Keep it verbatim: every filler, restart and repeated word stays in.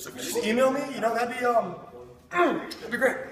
So if you just email me, you know, that'd be um, that'd be great.